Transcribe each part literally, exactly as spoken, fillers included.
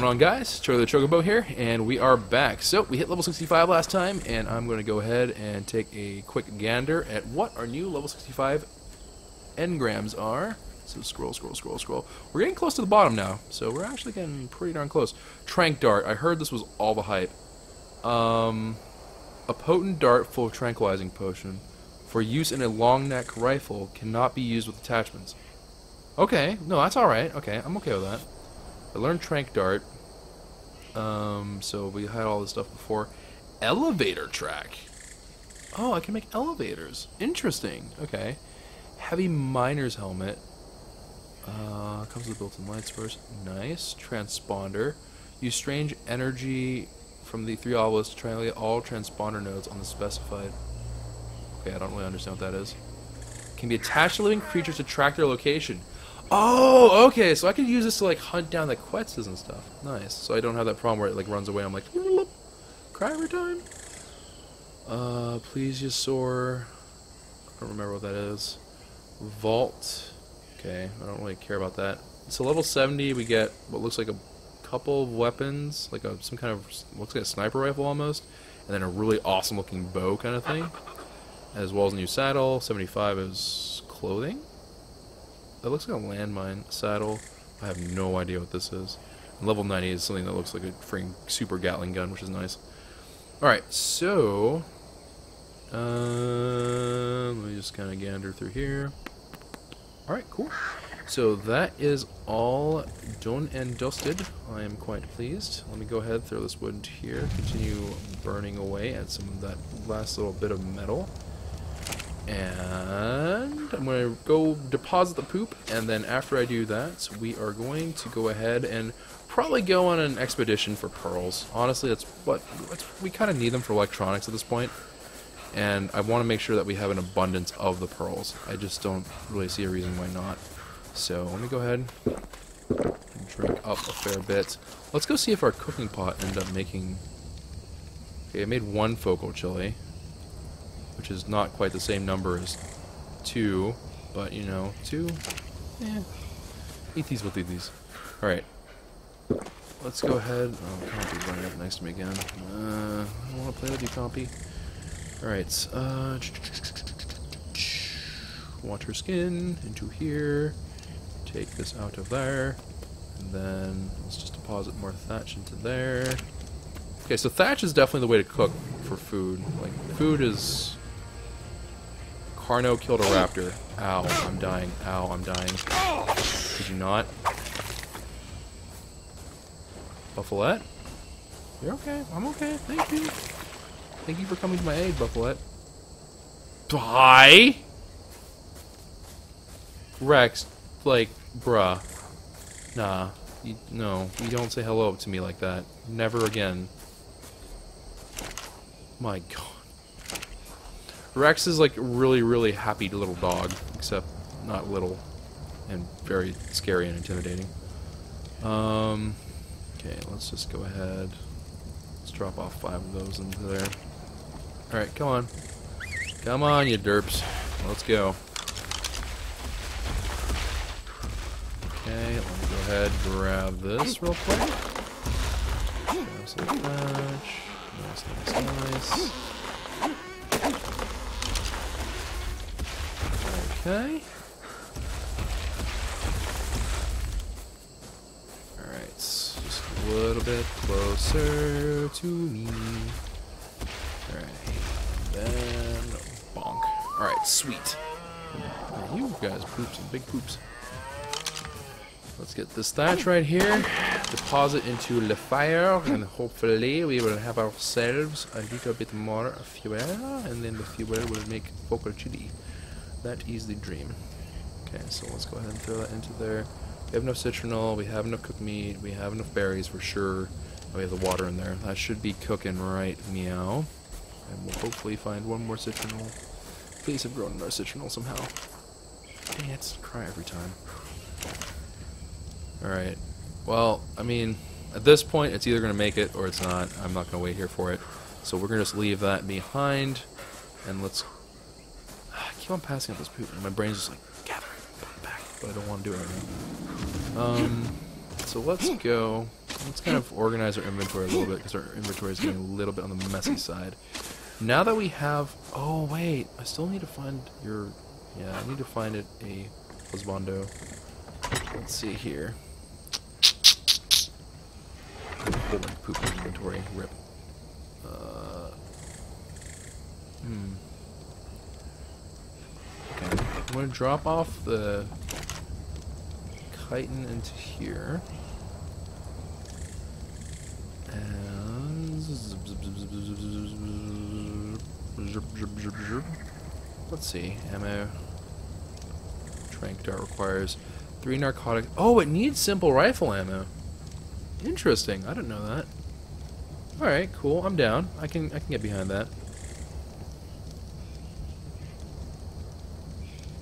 going on, guys? Choco the Chocobo here, and we are back. So, we hit level sixty-five last time, and I'm going to go ahead and take a quick gander at what our new level sixty-five engrams are. So, scroll, scroll, scroll, scroll. We're getting close to the bottom now, so we're actually getting pretty darn close. Tranq Dart. I heard this was all the hype. Um, a potent dart full of tranquilizing potion for use in a long neck rifle cannot be used with attachments. Okay, no, that's alright. Okay, I'm okay with that. I learned Tranq Dart, um, so we had all this stuff before. Elevator track. Oh, I can make elevators. Interesting. Okay. Heavy Miner's Helmet. Uh, comes with built-in lights first. Nice. Transponder. Use strange energy from the three obelisks to triangulate all transponder nodes on the specified. Okay, I don't really understand what that is. Can be attached to living creatures to track their location. Oh, okay, so I could use this to, like, hunt down the Quetzes and stuff. Nice. So I don't have that problem where it, like, runs away. I'm like, cry every time. Uh, plesiosaur. I don't remember what that is. Vault. Okay, I don't really care about that. So level seventy, we get what looks like a couple of weapons. Like a, some kind of, looks like a sniper rifle almost. And then a really awesome-looking bow kind of thing. As well as a new saddle. seventy-five is clothing. That looks like a landmine saddle. I have no idea what this is. And level ninety is something that looks like a freaking super Gatling gun, which is nice. Alright, so... Uh, let me just kind of gander through here. Alright, cool. So that is all done and dusted. I am quite pleased. Let me go ahead, throw this wood into here. Continue burning away at some of that last little bit of metal. And I'm going to go deposit the poop, and then after I do that, we are going to go ahead and probably go on an expedition for pearls. Honestly, that's what that's, we kind of need them for electronics at this point, and I want to make sure that we have an abundance of the pearls. I just don't really see a reason why not. So let me go ahead and drink up a fair bit. Let's go see if our cooking pot ended up making... Okay, I made one focal chili, which is not quite the same number as two, but, you know, two, eh. Eat these, we'll eat these. Alright. Let's go ahead. Oh, Compy's running up next to me again. Uh, I don't want to play with you, Compy. Alright, uh... water skin into here. Take this out of there. And then let's just deposit more thatch into there. Okay, so thatch is definitely the way to cook for food. Like, food is... Carno killed a raptor. Ow, I'm dying. Ow, I'm dying. Did you not? Buffalette? You're okay. I'm okay. Thank you. Thank you for coming to my aid, Buffalette. Die! Rex, like, bruh. Nah. You, no, you don't say hello to me like that. Never again. My god. Rex is like a really, really happy little dog, except not little, and very scary and intimidating. Um, okay, let's just go ahead. Let's drop off five of those into there. Alright, come on. Come on, you derps. Let's go. Okay, let me go ahead and grab this real quick. Grab some thatch. Nice, nice, nice. Okay. Alright, just a little bit closer to me. Alright, then bonk. Alright, sweet. You guys poop some big poops. Let's get this thatch right here, deposit into the fire, and hopefully we will have ourselves a little bit more fuel, and then the fuel will make focal chili. That is the dream. Okay, so let's go ahead and throw that into there. We have enough citronel, we have enough cooked meat, we have enough berries for sure, and we have the water in there. That should be cooking right meow. And we'll hopefully find one more citronel. Please have grown in our citronel somehow. Dang it, cry every time. Alright, well, I mean, at this point, it's either going to make it or it's not. I'm not going to wait here for it. So we're going to just leave that behind, and let's... I keep on passing up this poop, and my brain's just like, gather it, put it back, but I don't want to do it right now. Um, so let's go let's kind of organize our inventory a little bit, because our inventory is getting a little bit on the messy side. Now that we have... Oh, wait. I still need to find your... Yeah, I need to find it a Lisbondo. Let's see here. Whole like poop inventory. Rip. Uh... Hmm. Okay. I'm going to drop off the chitin into here. And... Let's see. Ammo. Tranq Dart requires three narcotics. Oh, it needs simple rifle ammo. Interesting. I didn't know that. All right, cool. I'm down. I can I can get behind that.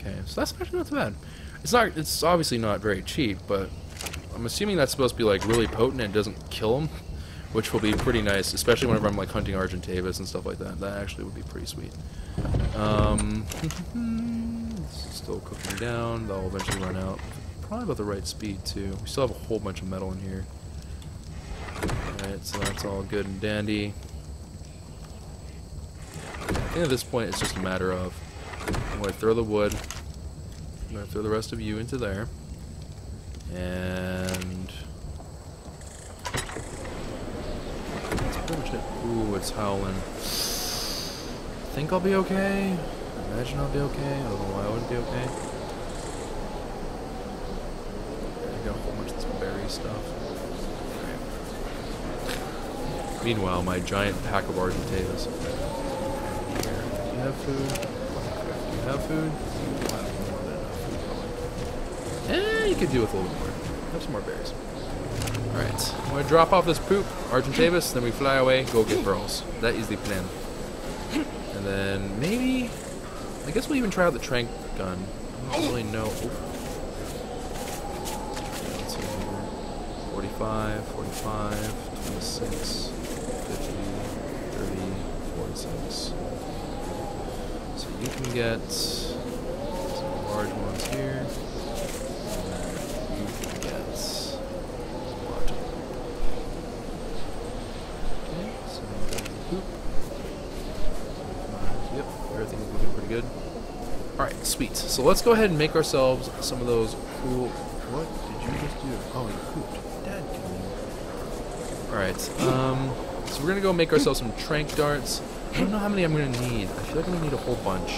Okay, so that's actually not too bad. It's not. It's obviously not very cheap, but I'm assuming that's supposed to be like really potent and doesn't kill them, which will be pretty nice, especially whenever I'm like hunting Argentavis and stuff like that. That actually would be pretty sweet. Um, this is still cooking down. They'll eventually run out. Probably about the right speed too. We still have a whole bunch of metal in here. Alright, so that's all good and dandy. I think at this point it's just a matter of I'm going to throw the wood, I'm going to throw the rest of you into there, and that's pretty much it. Ooh, it's howling. I think I'll be okay. I imagine I'll be okay. I don't know why I wouldn't be okay. I got a whole bunch of this berry stuff. Meanwhile, my giant pack of Argentavis. Do you have food? Do you have food? Eh, you could do with a little bit more. Have some more berries. Alright, I'm going to drop off this poop, Argentavis, then we fly away, go get pearls. That is the plan. And then maybe... I guess we'll even try out the Tranq gun. I don't really know. forty-five, forty-five, twenty-six... fifty, thirty, forty-six. So you can get some large ones here, and you can get a lot. Okay, so boop. Uh, yep, everything's looking pretty good. Alright, sweet. So let's go ahead and make ourselves some of those cool... What did you just do? Oh, you pooped. Dad, you... Alright, um... so we're gonna go make ourselves some Tranq darts. I don't know how many I'm gonna need. I feel like I'm gonna need a whole bunch.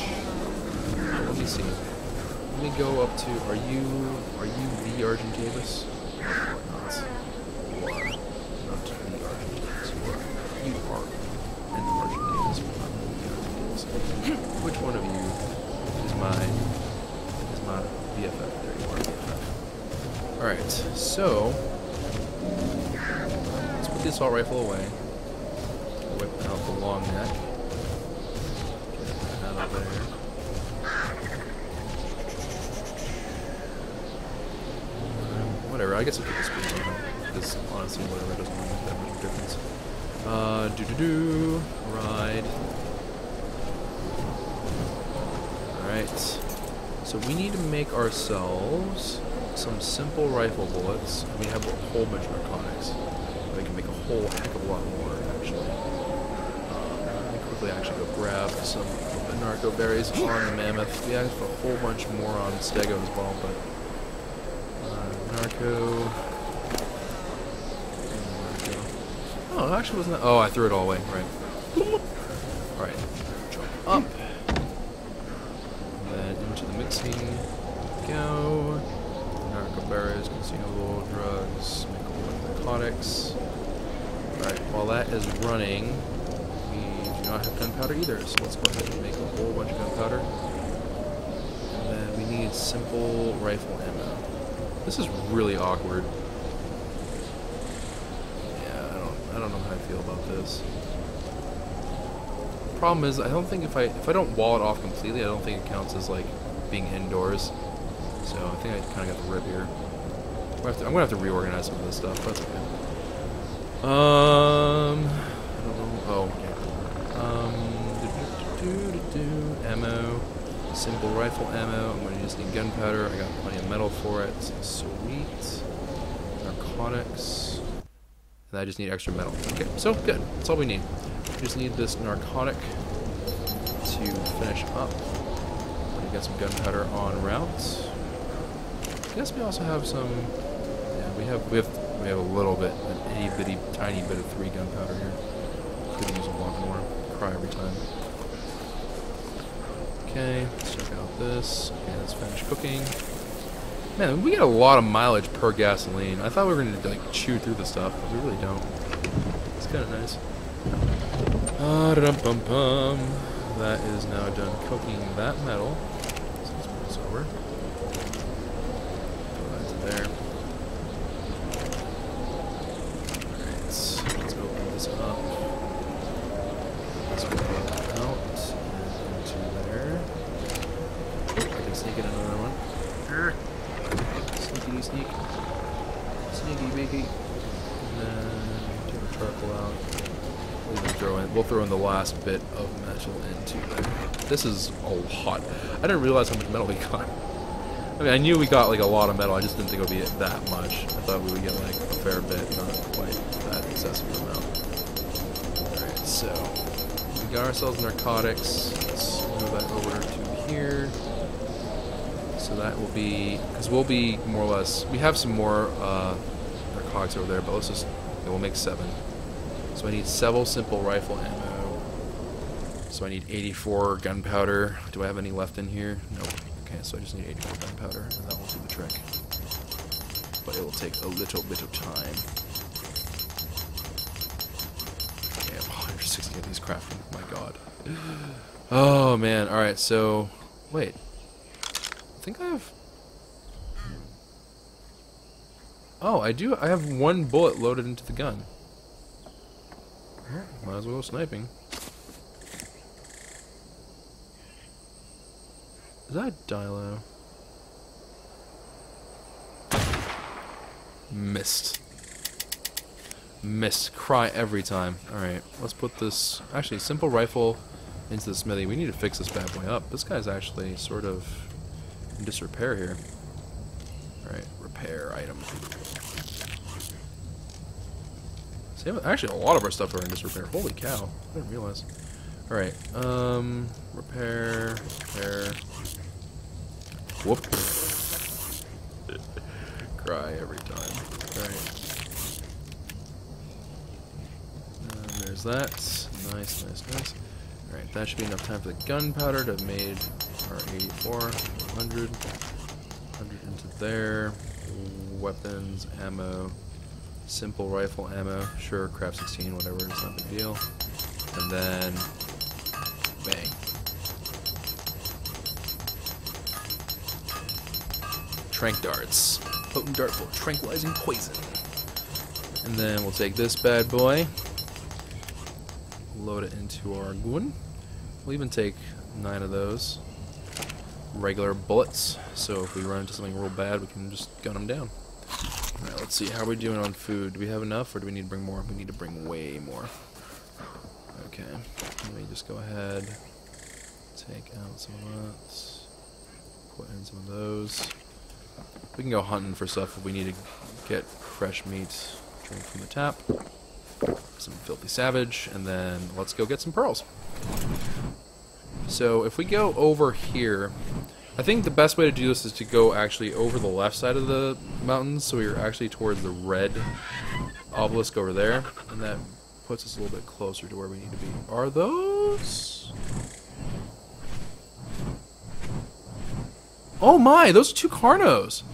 Let me see. Let me go up to. Are you? Are you the Argentavis? Or not? You are not the Argentavis. You are. You are an Argentavis. Which one of you is mine? Is my B F F? There you are, B F F. All right. So let's put the assault rifle away. Whip out the long neck. Get that out of there. Um, whatever, I guess I put this speed on it. Because honestly, whatever, it doesn't make that much difference. Uh, do do do. Ride. Alright. So we need to make ourselves some simple rifle bullets. We have a whole bunch of narcotics. We can make a whole heck of a lot more, actually. We actually go grab some narco berries on the mammoth. We have a whole bunch more on Stego as well, but uh, narco. narco. Oh, it actually wasn't. That... Oh, I threw it all away. Right. All right. Jump up. And then into the mixing. Go. Narco berries, consumable drugs, narcotics. All right. While that is running. I don't have gunpowder either, so let's go ahead and make a whole bunch of gunpowder. And then we need simple rifle ammo. This is really awkward. Yeah, I don't, I don't know how I feel about this. Problem is, I don't think if I if I don't wall it off completely, I don't think it counts as like being indoors. So I think I kind of got the rip here. I'm gonna have to, I'm gonna have to reorganize some of this stuff. That's okay. Um, I don't know. Oh, yeah. Um, do, do, do, do, do. Ammo, simple rifle ammo. I'm gonna just need gunpowder. I got plenty of metal for it. Sweet. Narcotics. And I just need extra metal. Okay, so good. That's all we need. We just need this narcotic to finish up. We got some gunpowder on route. I guess we also have some. Yeah, we have we have we have a little bit, an itty bitty tiny bit of three gunpowder here. Could use a lot more. Cry every time. Okay, let's check out this. Okay, let's finish cooking. Man, we get a lot of mileage per gasoline. I thought we were going to like chew through the stuff, but we really don't. It's kind of nice. Ah, da bum bum. That is now done cooking that metal. So let's put this over. Put that there. Alright, let's open this up. Let's go out and into there. I can sneak in another one. Sneaky sneak. Sneaky biggy. And then take the charcoal out. We'll throw in, we'll throw in the last bit of metal into there. This is a lot. I didn't realize how much metal we got. I mean, I knew we got like a lot of metal. I just didn't think it would be that much. I thought we would get like a fair bit, not quite that excessive amount. All right, so we got ourselves narcotics. Let's move that over to here. So that will be, because we'll be more or less. We have some more uh, narcotics over there, but let's just okay, we'll make seven. So I need several simple rifle ammo. So I need eighty-four gunpowder. Do I have any left in here? Nope. Okay, so I just need eighty-four gunpowder, and that will do the trick. But it will take a little bit of time. Yeah, one hundred sixty of these crafting. My god. Oh man. All right. So, wait. I think I have. Oh, I do. I have one bullet loaded into the gun. Might as well go sniping. Is that Dilo? Missed. Missed. Cry every time. Alright, let's put this... Actually, simple rifle into the smithy. We need to fix this bad boy up. This guy's actually sort of in disrepair here. Alright, repair item. Actually, a lot of our stuff are in disrepair. Holy cow. I didn't realize. Alright. Um, repair. Repair. Whoop. Cry every time. Alright. And there's that. Nice, nice, nice. Alright, that should be enough time for the gunpowder to have made our eighty-four. one hundred. one hundred into there. Weapons, ammo. Simple rifle ammo, sure, crap sixteen, whatever, it's not a big deal. And then, bang. Tranq darts. Potent dart full of tranquilizing poison. And then we'll take this bad boy, load it into our gun. We'll even take nine of those regular bullets, so if we run into something real bad, we can just gun them down. Alright, let's see, how are we doing on food? Do we have enough, or do we need to bring more? We need to bring way more. Okay, let me just go ahead, take out some of that, put in some of those. We can go hunting for stuff if we need to get fresh meat, drink from the tap, some filthy savage, and then let's go get some pearls. So, if we go over here... I think the best way to do this is to go actually over the left side of the mountains, so we're actually towards the red obelisk over there, and that puts us a little bit closer to where we need to be. Are those? Oh my, those are two Carnos!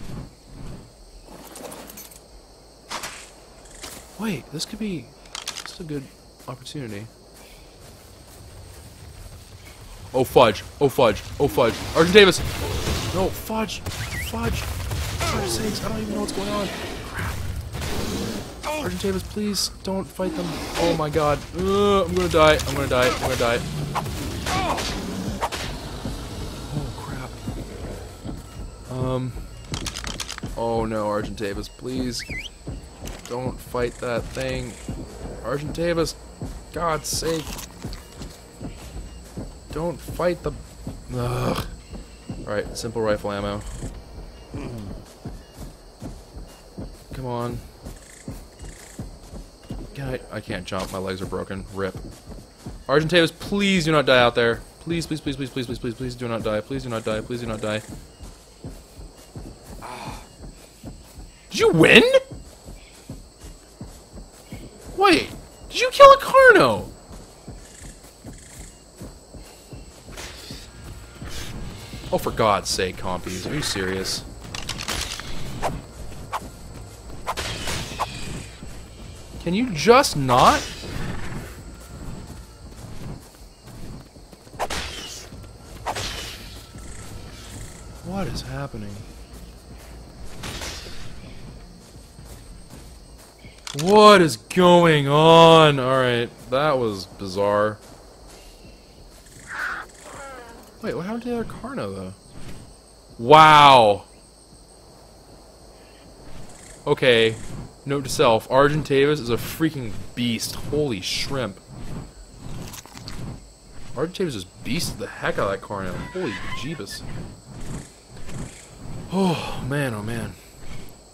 Wait, this could be just a good opportunity. Oh fudge, oh fudge, oh fudge. Argentavis! No, fudge, fudge. For oh, sakes, I don't even know what's going on. Crap. Argentavis, please don't fight them. Oh my god. Uh, I'm gonna die, I'm gonna die, I'm gonna die. Oh crap. Um. Oh no, Argentavis, please. Don't fight that thing. Argentavis, God's sake. Don't fight the... Ugh. Alright, simple rifle ammo. Come on. God, I can't jump. My legs are broken. Rip. Argentavis, please do not die out there. Please, please, please, please, please, please, please, please do not die. Please do not die. Please do not die. Ah. Did you win? Wait. Did you kill a Carno? Oh, for God's sake, Compies. Are you serious? Can you just not? What is happening? What is going on? Alright, that was bizarre. Wait, what happened to the other Carno, though? Wow! Okay, note to self, Argentavis is a freaking beast. Holy shrimp. Argentavis just beasted the heck out of that Carno. Holy jeebus. Oh, man, oh, man.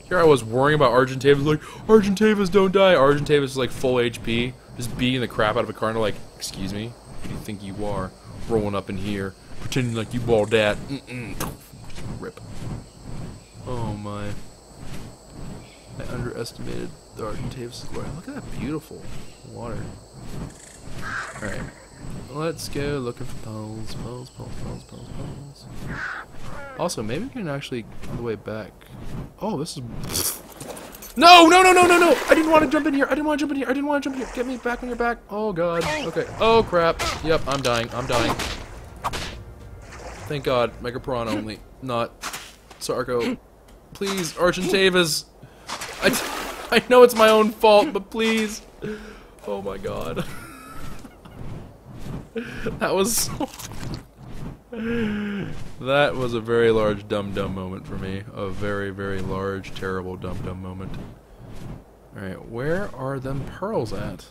Here I was worrying about Argentavis, like, Argentavis don't die! Argentavis is like full H P, just beating the crap out of a Carno, like, excuse me, who do you think you are, rolling up in here? Pretending like you balled that. Mm-mm. Rip. Oh my. I underestimated the Argentavis. Look at that beautiful water. Alright. Let's go looking for pearls, pearls, pearls, pearls, pearls, pearls. Also, maybe we can actually on the way back. Oh, this is. No, no, no, no, no, no! I didn't want to jump in here. I didn't want to jump in here. I didn't want to jump in here. Get me back on your back. Oh God. Okay. Oh crap. Yep. I'm dying. I'm dying. Thank God, Mega Piranha only, not Sarco. Please, Argentavis. I, I know it's my own fault, but please. Oh my God. That was so... That was a very large dum-dum moment for me. A very, very large, terrible dum-dum moment. Alright, where are them pearls at?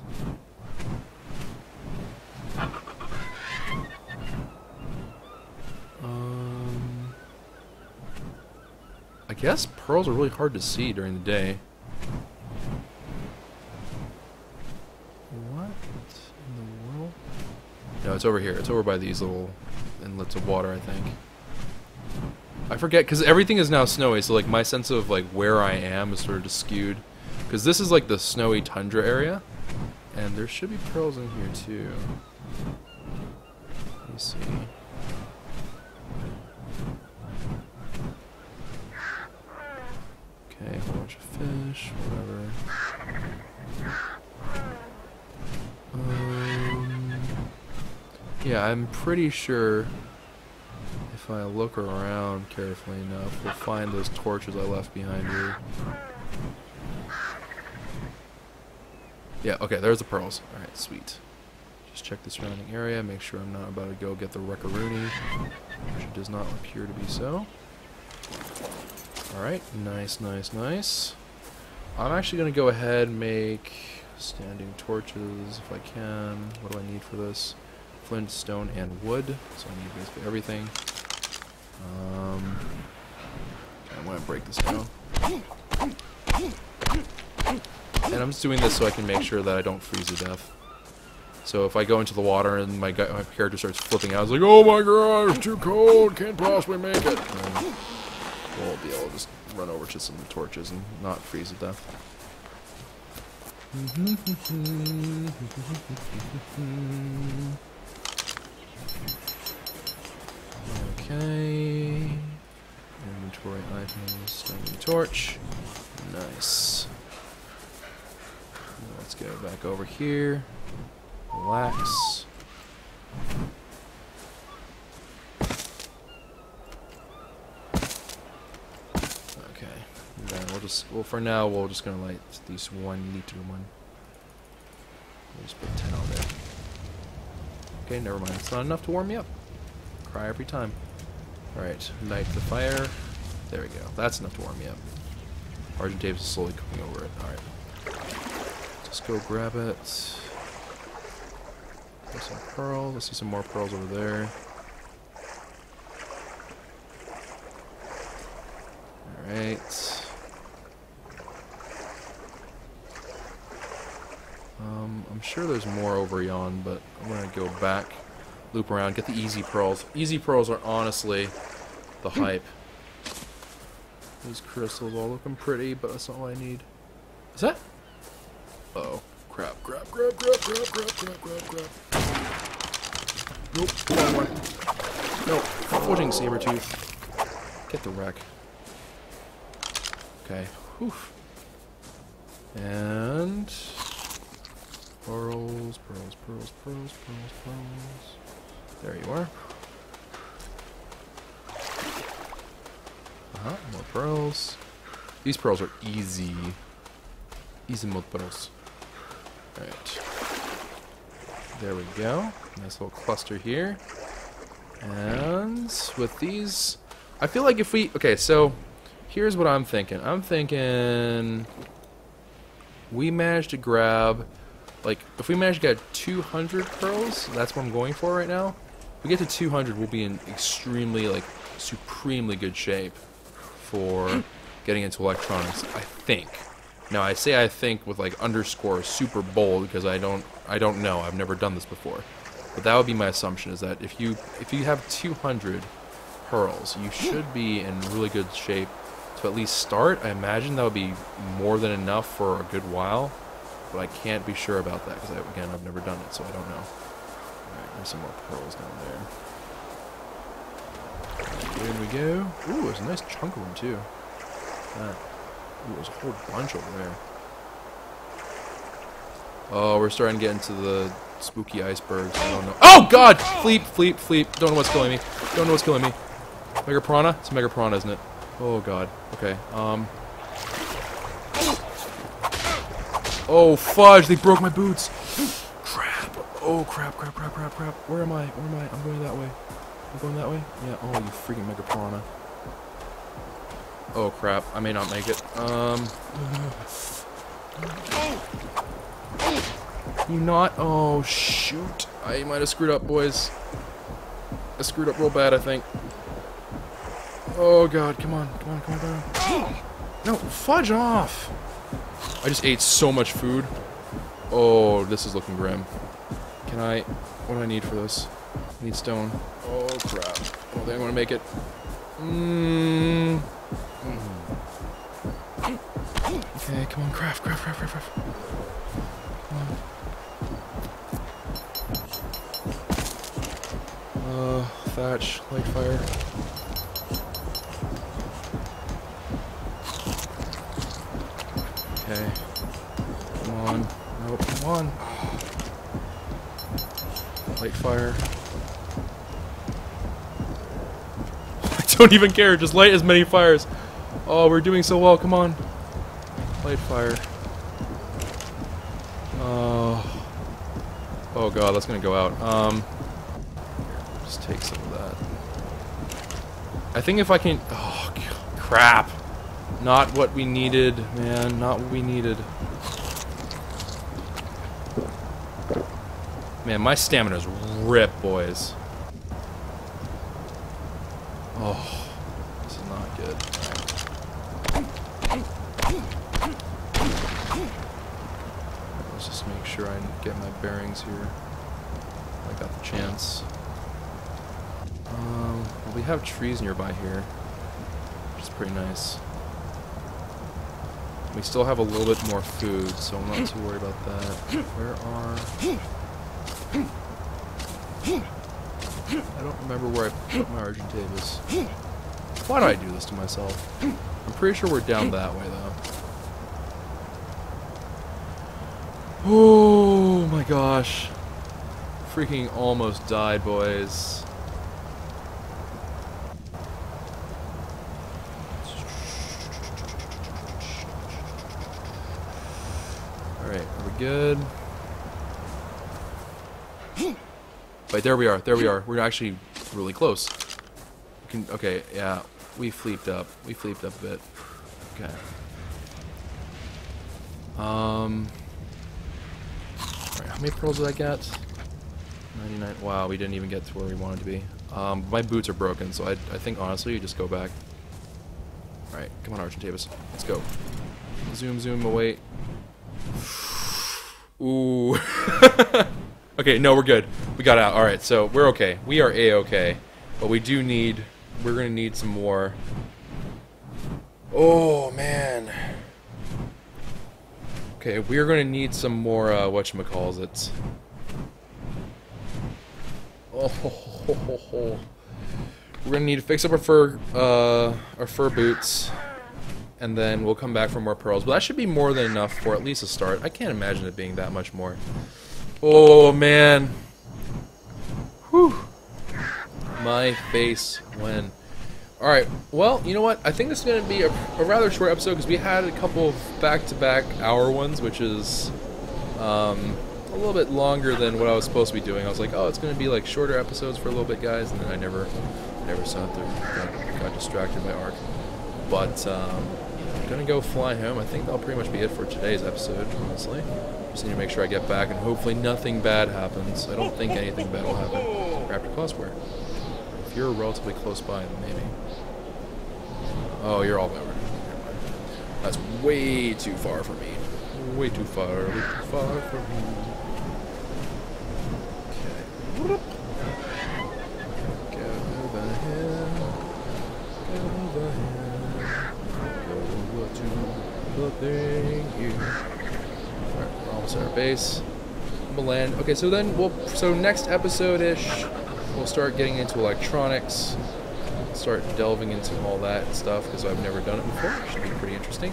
Um, I guess pearls are really hard to see during the day. What in the world? No, it's over here. It's over by these little inlets of water, I think. I forget, because everything is now snowy, so like my sense of like where I am is sort of just skewed. Because this is like the snowy tundra area, and there should be pearls in here too. Let me see. Okay, a whole bunch of fish, whatever. Um, yeah, I'm pretty sure if I look around carefully enough, we'll find those torches I left behind here. Yeah, okay, there's the pearls. Alright, sweet. Just check the surrounding area, make sure I'm not about to go get the Wreck-a-Rooney, which it does not appear to be so. Alright, nice, nice, nice. I'm actually going to go ahead and make standing torches if I can. What do I need for this? Flint, stone, and wood. So I need basically everything. Um, I want to break this down. And I'm just doing this so I can make sure that I don't freeze to death. So if I go into the water and my, guy, my character starts flipping out, it's like, oh my god, it's too cold, can't possibly make it. Um, We'll be able to just run over to some torches and not freeze to death. Okay. Inventory items, standing torch. Nice. Let's go back over here. Relax. Well, for now, we're just gonna light these one little one. We'll just put ten on there. Okay, never mind. It's not enough to warm me up. Cry every time. Alright, light the fire. There we go. That's enough to warm me up. Argentavis is slowly coming over it. Alright. Just go grab it. There's some pearls. Let's see some more pearls over there. Alright. sure there's more over yon, but I'm going to go back, loop around, get the easy pearls. Easy pearls are honestly the hype. These crystals all looking pretty, but that's all I need. Is that? Uh-oh. Crap, crap, crap, crap, crap, crap, crap, crap, crap. Nope. That one. Nope. Forging saber tooth. Get the wreck. Okay. Oof. And pearls, pearls, pearls, pearls, pearls, pearls. There you are. Uh-huh, more pearls. These pearls are easy. Easy mode pearls. Alright. There we go. Nice little cluster here. And with these, I feel like if we... Okay, so here's what I'm thinking. I'm thinking... we managed to grab, like, if we managed to get two hundred pearls, that's what I'm going for right now. If we get to two hundred, we'll be in extremely, like, supremely good shape for getting into electronics, I think. Now, I say I think with, like, underscore super bold, because I don't, I don't know. I've never done this before. But that would be my assumption, is that if you, if you have two hundred pearls, you should be in really good shape. To at least start, I imagine that would be more than enough for a good while, but I can't be sure about that because, again, I've never done it, so I don't know. Alright, there's some more pearls down there. There we go. Ooh, there's a nice chunk of them, too. That. Ooh, there's a whole bunch over there. Oh, we're starting to get into the spooky icebergs. I don't know. Oh, God! Fleep, fleep, fleep. Don't know what's killing me. Don't know what's killing me. Mega Piranha? It's a Mega Piranha, isn't it? Oh god. Okay. Um. Oh fudge! They broke my boots. Crap. Oh crap! Crap! Crap! Crap! Crap! Where am I? Where am I? I'm going that way. I'm going that way. Yeah. Oh, you freaking Mega Piranha. Oh crap! I may not make it. Um. You not? Oh shoot! I might have screwed up, boys. I screwed up real bad, I think. Oh god, come on, come on, come on, come on. Oh. No, fudge off! I just ate so much food. Oh, this is looking grim. Can I... what do I need for this? I need stone. Oh crap. I don't think I'm gonna make it. Mmm. Mm. Okay, come on, craft, craft, craft, craft, craft. Come on. Uh, thatch, light fire. Okay. Come on. No, come on. Light fire. I don't even care. Just light as many fires. Oh, we're doing so well. Come on. Light fire. Oh. Oh god, that's gonna go out. Um. Just take some of that. I think if I can. Oh crap. Not what we needed, man. Not what we needed. Man, my stamina's ripped, boys. Oh, this is not good. Let's just make sure I get my bearings here. I got the chance. Um, well, we have trees nearby here, which is pretty nice. We still have a little bit more food, so I'm not too worried about that. Where are... I don't remember where I put my Argentavis. Why do I do this to myself? I'm pretty sure we're down that way, though. Oh my gosh. Freaking almost died, boys. Good. Right, there we are. There we are. We're actually really close. We can, okay, yeah. We fleeped up. We fleeped up a bit. Okay. Um. Right, how many pearls did I get? ninety-nine. Wow, we didn't even get to where we wanted to be. Um, my boots are broken, so I, I think honestly you just go back. Alright, come on, Argentavis. Let's go. Zoom, zoom, away. Ooh. Okay, no, we're good. We got out. Alright, so we're okay. We are A-okay. But we do need... We're going to need some more... Oh, man. Okay, we're going to need some more, uh, whatchamacallits. Oh, ho, ho, ho, ho. We're going to need to fix up our fur, uh, our fur boots. And then we'll come back for more pearls. But that should be more than enough for at least a start. I can't imagine it being that much more. Oh, man. Whew. My face when... Alright, well, you know what? I think this is going to be a, a rather short episode because we had a couple of back-to-back hour ones, which is um, a little bit longer than what I was supposed to be doing. I was like, oh, it's going to be like shorter episodes for a little bit, guys, and then I never never saw it through. Got, got distracted by Ark. But um, I'm going to go fly home. I think that'll pretty much be it for today's episode, honestly. Just need to make sure I get back, and hopefully nothing bad happens. I don't think anything bad will happen. Raptor Cosplay. If you're relatively close by, then maybe. Oh, you're all over. That's way too far for me. Way too far, way too far for me. Okay. Go over here. Go over here. Go over to the thank you. Alright, we're almost at our base. We'll land. Okay, so then we'll. So next episode-ish, we'll start getting into electronics. Start delving into all that stuff because I've never done it before. It should be pretty interesting.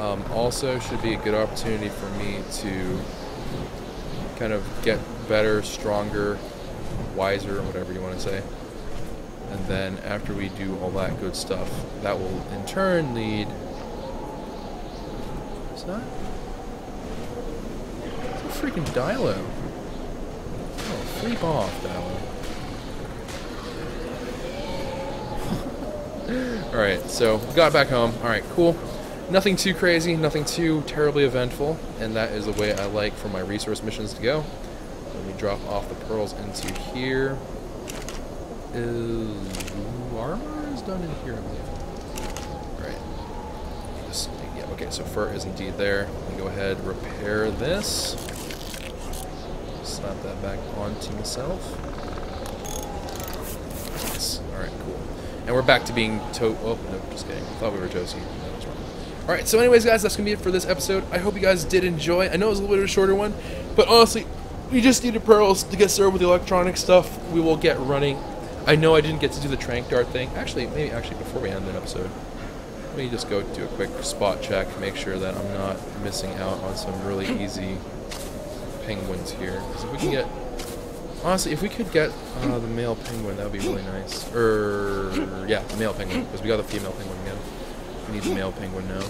Um, also should be a good opportunity for me to kind of get better, stronger, wiser, or whatever you want to say. And then after we do all that good stuff, that will in turn lead... What's that? It's a freaking Dilo. Oh, creep off, Dilo. Alright, so we got back home. Alright, cool. Nothing too crazy, nothing too terribly eventful, and that is the way I like for my resource missions to go. Let me drop off the pearls into here. Is armor is done in here, I believe. Alright. Just yeah, okay, so fur is indeed there. Let me go ahead and repair this. Slap that back onto myself. Yes. Alright, cool. And we're back to being to- oh, no, just kidding. I thought we were Josie. That was wrong. Alright, so anyways, guys, that's going to be it for this episode. I hope you guys did enjoy. I know it was a little bit of a shorter one, but honestly, we just needed pearls to get started with the electronic stuff. We will get running. I know I didn't get to do the Tranq Dart thing. Actually, maybe actually before we end the episode, let me just go do a quick spot check, make sure that I'm not missing out on some really easy penguins here. Because if we can get... Honestly, if we could get uh, the male penguin, that would be really nice. Er, yeah, the male penguin, because we got the female penguin again. We need the male penguin now.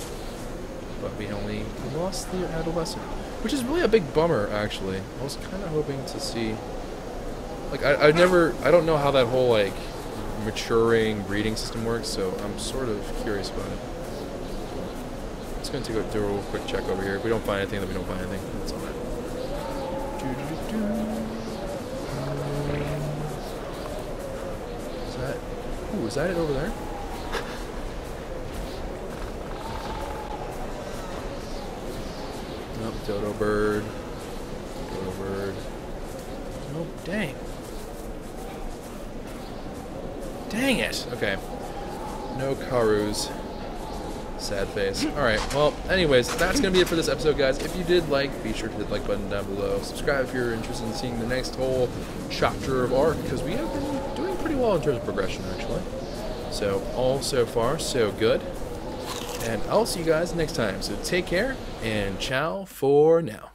But we only lost the adolescent, which is really a big bummer, actually. I was kind of hoping to see... Like, I, I never... I don't know how that whole, like, maturing breeding system works, so I'm sort of curious about it. I'm just going to take a, do a real quick check over here. If we don't find anything, then we don't find anything. That's all right. Ooh, is that it over there? Nope, Dodo bird. Dodo bird. Nope, dang. Dang it! Okay. No Karus. Sad face. Alright, well, anyways, that's gonna be it for this episode, guys. If you did like, be sure to hit the like button down below. Subscribe if you're interested in seeing the next whole chapter of Ark, because we have been doing pretty well in terms of progression, actually. So, all so far, so good. And I'll see you guys next time. So take care, and ciao for now.